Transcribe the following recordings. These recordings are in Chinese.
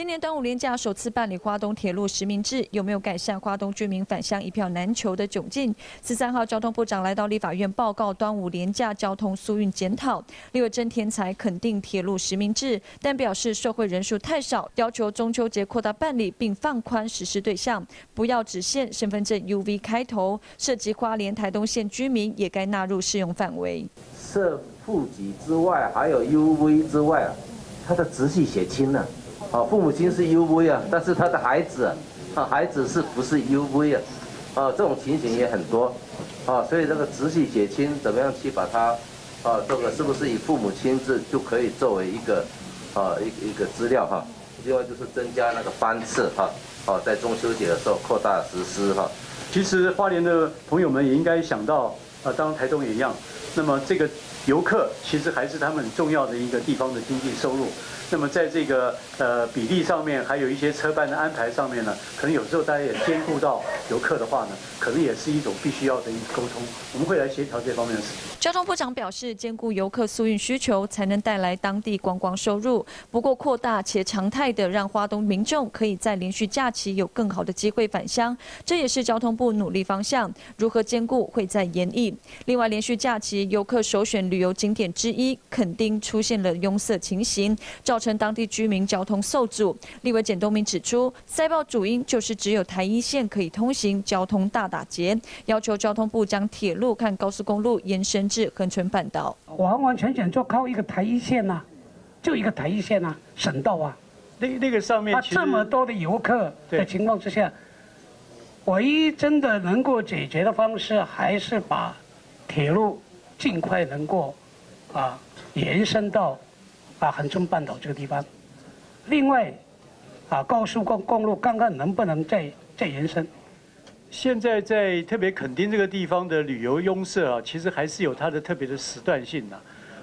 今年端午连假首次办理花东铁路实名制，有没有改善花东居民返乡一票难求的窘境？13号，交通部长来到立法院报告端午连假交通疏运检讨。立委郑天才肯定铁路实名制，但表示受惠人数太少，要求中秋节扩大办理，并放宽实施对象，不要只限身份证 UV 开头，涉及花莲、台东县居民也该纳入适用范围。 涉户籍之外，还有 UV 之外，他的直系血亲呢？啊，父母亲是 UV 啊，但是他的孩子，啊，孩子是不是 UV 啊？啊，这种情形也很多，啊，所以这个直系血亲怎么样去把它，啊，这个是不是以父母亲这就可以作为一个，啊，一个资料哈、啊？另外就是增加那个班次哈，哦、啊，在中秋节的时候扩大实施哈。啊、其实花莲的朋友们也应该想到。 啊，当然台东也一样。那么这个游客其实还是他们很重要的一个地方的经济收入。那么在这个比例上面，还有一些车班的安排上面呢，可能有时候大家也兼顾到游客的话呢，可能也是一种必须要的一个沟通。我们会来协调这方面的事情。交通部长表示，兼顾游客疏运需求，才能带来当地观光收入。不过，扩大且常态的让花东民众可以在连续假期有更好的机会返乡，这也是交通部努力方向。如何兼顾，会在研议。 另外，连续假期游客首选旅游景点之一，垦丁出现了拥塞情形，造成当地居民交通受阻。立委简东明指出，塞爆主因就是只有台一线可以通行，交通大打结，要求交通部将铁路和高速公路延伸至恒春半岛。完完全全就靠一个台一线呐、啊，就一个台一线呐、啊，省道啊，那个上面这么多的游客的情况之下。 唯一真的能够解决的方式，还是把铁路尽快能够延伸到恒春半岛这个地方。另外高速公路看看能不能再延伸。现在在特别垦丁这个地方的旅游拥塞啊，其实还是有它的特别的时段性啊。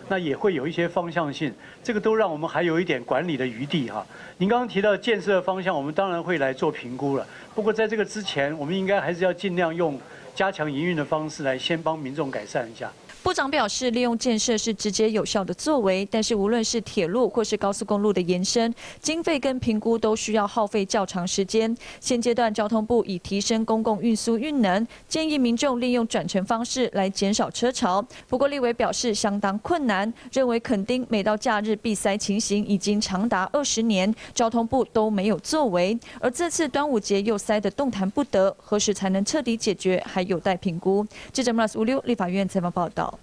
那也会有一些方向性，这个都让我们还有一点管理的余地哈。您刚刚提到建设的方向，我们当然会来做评估了。不过在这个之前，我们应该还是要尽量用加强营运的方式来先帮民众改善一下。 部长表示，利用建设是直接有效的作为，但是无论是铁路或是高速公路的延伸，经费跟评估都需要耗费较长时间。现阶段，交通部已提升公共运输运能，建议民众利用转乘方式来减少车潮。不过，立委表示相当困难，认为垦丁每到假日必塞情形已经长达20年，交通部都没有作为，而这次端午节又塞得动弹不得，何时才能彻底解决还有待评估。记者 Mars 56立法院采访报道。